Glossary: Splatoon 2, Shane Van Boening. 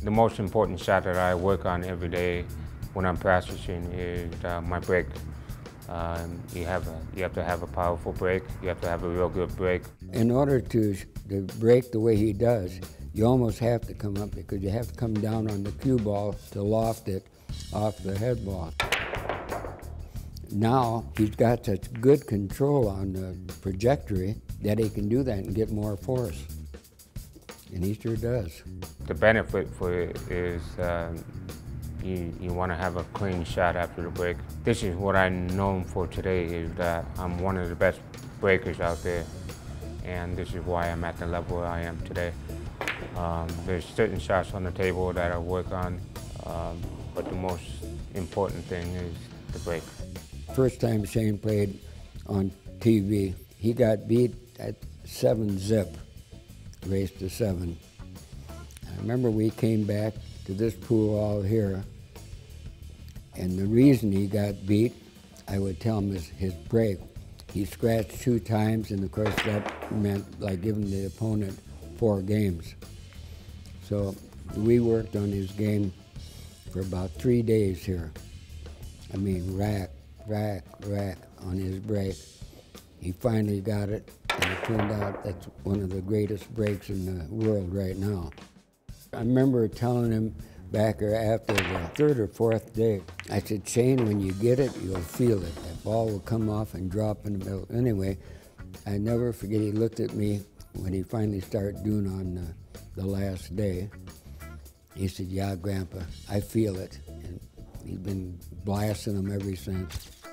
The most important shot that I work on every day when I'm practicing is my break. You have to have a powerful break. You have to have a real good break. In order to break the way he does, you almost have to come up because you have to come down on the cue ball to loft it off the head ball. Now he's got such good control on the trajectory that he can do that and get more force. And he sure does. The benefit for it is you want to have a clean shot after the break. This is what I'm known for today, is that I'm one of the best breakers out there. And this is why I'm at the level I am today. There's certain shots on the table that I work on, but the most important thing is the break. First time Shane played on TV, he got beat at 7-zip, raced to 7. I remember we came back to this pool all here, and the reason he got beat, I would tell him, is his break. He scratched 2 times, and of course that meant like giving the opponent 4 games. So we worked on his game for about 3 days here. I mean, rack, rack, rack on his break. He finally got it, and it turned out that's one of the greatest breaks in the world right now. I remember telling him back after the 3rd or 4th day, I said, Shane, when you get it, you'll feel it. That ball will come off and drop in the middle. Anyway, I never forget, he looked at me when he finally started doing on the last day. He said, yeah, Grandpa, I feel it. And he's been blasting them ever since.